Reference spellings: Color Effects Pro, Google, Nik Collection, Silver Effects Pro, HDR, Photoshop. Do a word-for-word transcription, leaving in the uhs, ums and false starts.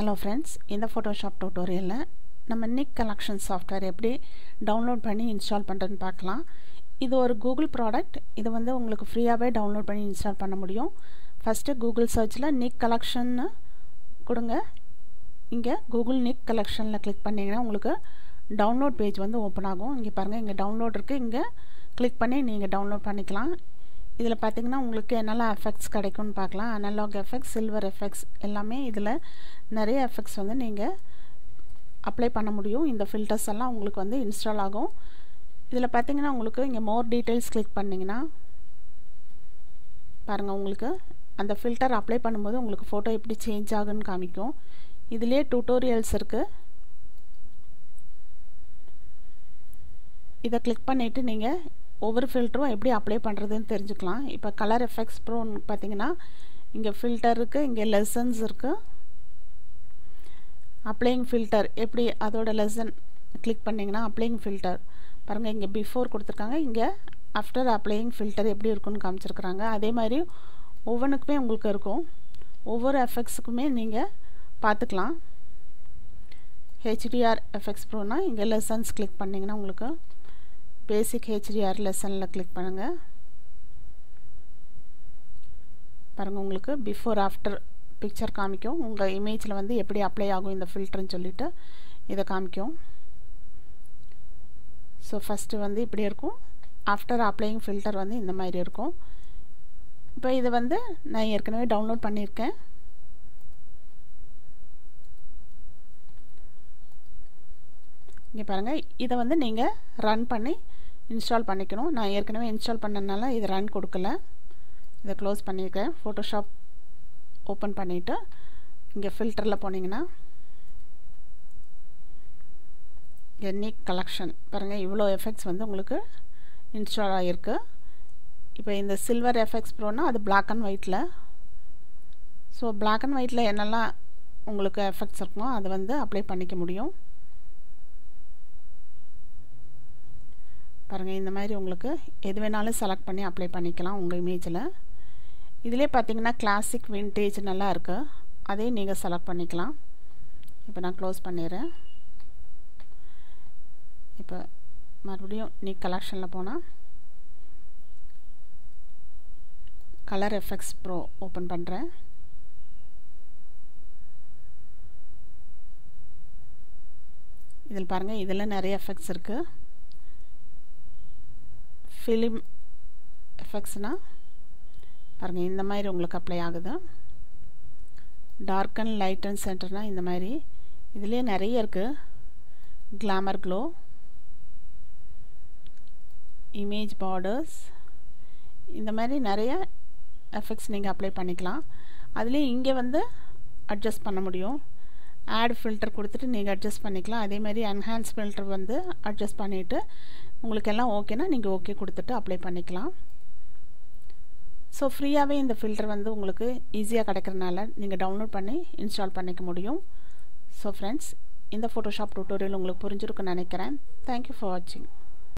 Hello friends, in the Photoshop tutorial la nama Nik Collection software eppadi download panni install pandran paakalam. Idu or Google product. Idu vande ungalku free ah download panni install panna mudiyum. First Google search la Nik Collection nu kodunga. Inga Google Nik Collection la click pannina ungalku download page vande open agum. Inga parunga inga download irukku. Inga click panni neenga download pannikalam. Idhula pathina ungalku enala effects kadaikunu paakalam. Analog effects, silver effects ellame idhula nariya effects vandu neenga apply panna mudiyum. Indha filters alla ungalku vandu install agum. Idhula pathina ungalku inga more details click pannina parunga ungalku andha filter apply பண்ணும்போது ungalku photo eppadi change agunu kaamikum. Idhile tutorials irukku. Idha click பண்ணிட்டு neenga over filter எப்படி apply பண்றதுன்னு தெரிஞ்சுக்கலாம். இப்போ colour effects bro பாத்தீங்கன்னா இங்க filter இருக்கு, இங்க லெசன்ஸ் இருக்கு. அப்ளைங் ஃபில்டர் எப்படி அதோட லெசன் கிளிக் பண்ணீங்கன்னா அப்ளைங் ஃபில்டர் பாருங்க இங்க பிஃபோர் கொடுத்திருக்காங்க, இங்க ஆஃப்டர் அப்ளைங் ஃபில்டர் எப்படி இருக்குன்னு காமிச்சிருக்காங்க. அதே மாதிரி ஒவ்வொன்றுக்குமே உங்களுக்கு இருக்கும், ஒவ்வொரு எஃபெக்ட்ஸ்க்குமே நீங்க பார்த்துக்கலாம். H D R எஃபெக்ட்ஸ் ப்ரோனா இங்க லெசன்ஸ் கிளிக் பண்ணீங்கன்னா உங்களுக்கு basic H D R lesson la click பண்ணுங்க. பாருங்க உங்களுக்கு பிஃபோர் ஆஃப்டர் பிக்சர் காமிக்கும். உங்க இமேஜ்ல வந்து எப்படி அப்ளை ஆகும் இந்த ஃபில்டர் னு சொல்லிட்டு இத காமிக்கும். சோ ஃபர்ஸ்ட் வந்து இப்படி இருக்கும், ஆஃப்டர் அப்ளைங் ஃபில்டர் வந்து இந்த மாதிரி இருக்கும். இப்போ இது வந்து நான் ஏற்கனவே டவுன்லோட் பண்ணியிருக்கேன். இங்க பாருங்க இத வந்து நீங்க ரன் பண்ணி இன்ஸ்டால் பண்ணிக்கணும். நான் ஏற்கனவே இன்ஸ்டால் பண்ணனால இது ரன் கொடுக்கல. இத க்ளோஸ் பண்ணிருக்கேன். Photoshop ஓபன் பண்ணிட்டு இங்க ஃபில்டர்ல போனீங்கன்னா Nik Collection பாருங்க இவ்ளோ எஃபெக்ட்ஸ் வந்து உங்களுக்கு இன்ஸ்டால் ஆயிருக்கு. இப்போ இந்த Silver Effects Pro னா அது black and white ல. சோ black and white ல என்னெல்லாம் உங்களுக்கு எஃபெக்ட்ஸ் இருக்குமோ அது வந்து அப்ளை பண்ணிக்க முடியும். பாருங்க இந்த மாதிரி உங்களுக்கு எது வேணாலும் செலக்ட் பண்ணி அப்ளை பண்ணிக்கலாம் உங்க இமேஜ்ல. இதுலயே பாத்தீங்கன்னா கிளாசிக் விண்டேஜ் நல்லா இருக்கு, அதே நீங்க செலக்ட் பண்ணிக்கலாம். இப்போ நான் க்ளோஸ் பண்ணிறேன். இப்போ மறுபடியும் Nik Collection ல போனா Color Effects Pro ஓபன் பண்றேன். இதில் பாருங்க இதுல நிறைய எஃபெக்ட்ஸ் இருக்கு. film effects na பாருங்க இந்த மாதிரி உங்களுக்கு அப்ளை ஆகுது. dark and light and center na இந்த மாதிரி இதுலயே நிறைய இருக்கு. glamour glow, image borders, இந்த மாதிரி நிறைய effects நீங்க அப்ளை பண்ணிக்கலாம். அதுல இங்க வந்து adjust பண்ண முடியும். add filter கொடுத்துட்டு நீங்க adjust பண்ணிக்கலாம். அதே மாதிரி enhance filter வந்து adjust பண்ணிட்டு உங்களுக்கு எல்லாம் ஓகேனா நீங்க ஓகே கொடுத்துட்டு அப்ளை பண்ணிக்கலாம். சோ ஃப்ரீயாவே இந்த ஃபில்டர் வந்து உங்களுக்கு ஈஸியா கிடைக்கிறனால நீங்க டவுன்லோட் பண்ணி இன்ஸ்டால் பண்ணிக்க முடியும். சோ फ्रेंड्स, இந்த Photoshop tutorial உங்களுக்கு புரிஞ்சிருக்கும்னு நினைக்கிறேன். Thank you for watching.